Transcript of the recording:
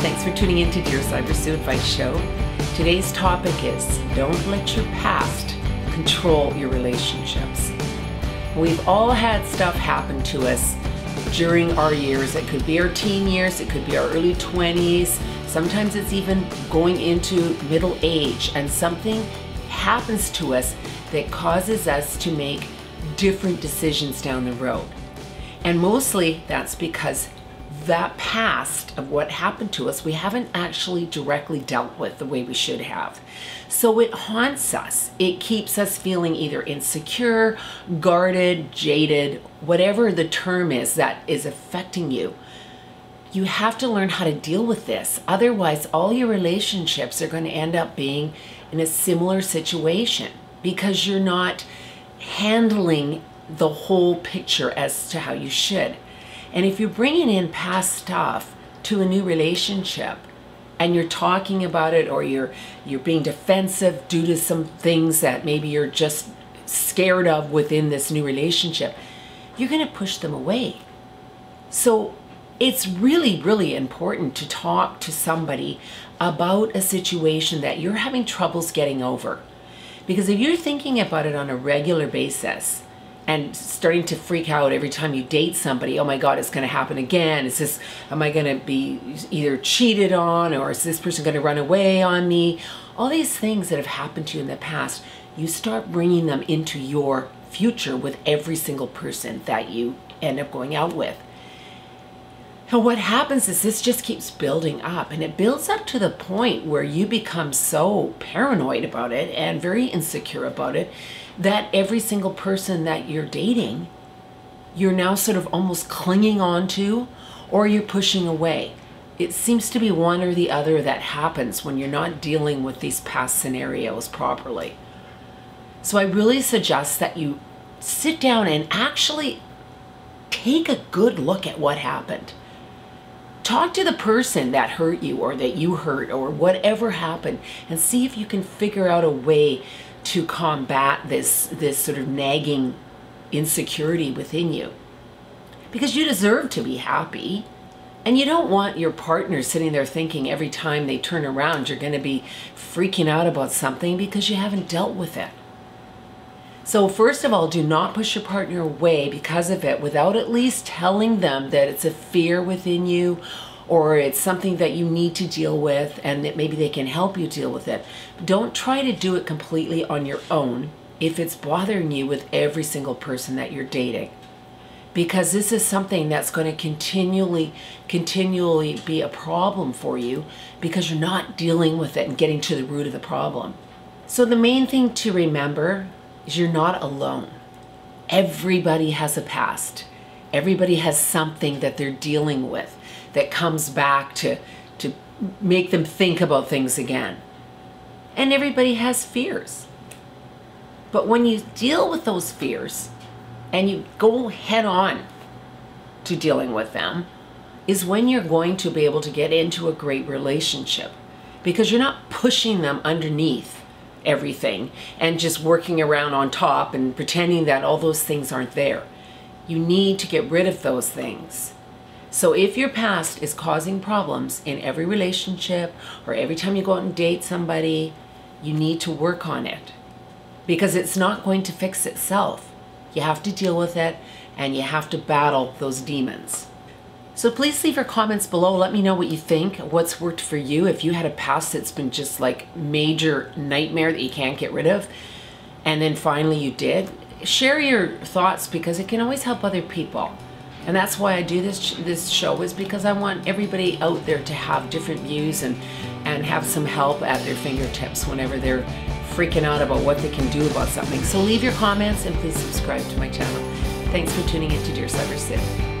Thanks for tuning in to Dear Sybersue Advice Show. Today's topic is, don't let your past control your relationships. We've all had stuff happen to us during our years. It could be our teen years, it could be our early 20s. Sometimes it's even going into middle age, and something happens to us that causes us to make different decisions down the road. And mostly that's because that past of what happened to us, we haven't actually directly dealt with the way we should have. So it haunts us. It keeps us feeling either insecure, guarded, jaded, whatever the term is that is affecting you. You have to learn how to deal with this. Otherwise, all your relationships are going to end up being in a similar situation because you're not handling the whole picture as to how you should. And if you're bringing in past stuff to a new relationship and you're talking about it, or you're being defensive due to some things that maybe you're just scared of within this new relationship, you're going to push them away. So it's really, really important to talk to somebody about a situation that you're having troubles getting over. Because if you're thinking about it on a regular basis, and starting to freak out every time you date somebody, oh my God, it's going to happen again. Is this, am I going to be either cheated on, or is this person going to run away on me? All these things that have happened to you in the past, you start bringing them into your future with every single person that you end up going out with. And what happens is this just keeps building up, and it builds up to the point where you become so paranoid about it and very insecure about it that every single person that you're dating, you're now sort of almost clinging on to, or you're pushing away. It seems to be one or the other that happens when you're not dealing with these past scenarios properly. So I really suggest that you sit down and actually take a good look at what happened. Talk to the person that hurt you, or that you hurt, or whatever happened, and see if you can figure out a way to combat this sort of nagging insecurity within you. Because you deserve to be happy, and you don't want your partner sitting there thinking every time they turn around you're going to be freaking out about something because you haven't dealt with it. So first of all, do not push your partner away because of it without at least telling them that it's a fear within you, or it's something that you need to deal with, and that maybe they can help you deal with it. Don't try to do it completely on your own if it's bothering you with every single person that you're dating, because this is something that's going to continually be a problem for you because you're not dealing with it and getting to the root of the problem. So the main thing to remember is you're not alone. Everybody has a past. Everybody has something that they're dealing with that comes back to make them think about things again. And everybody has fears. But when you deal with those fears and you go head on to dealing with them is when you're going to be able to get into a great relationship, because you're not pushing them underneath everything and just working around on top and pretending that all those things aren't there. You need to get rid of those things. So if your past is causing problems in every relationship, or every time you go out and date somebody, you need to work on it, because it's not going to fix itself. You have to deal with it, and you have to battle those demons. So please leave your comments below. Let me know what you think, what's worked for you. If you had a past that's been just like major nightmare that you can't get rid of, and then finally you did, share your thoughts, because it can always help other people. And that's why I do this show, is because I want everybody out there to have different views and have some help at their fingertips whenever they're freaking out about what they can do about something. So leave your comments and please subscribe to my channel. Thanks for tuning in to Dear Sybersue.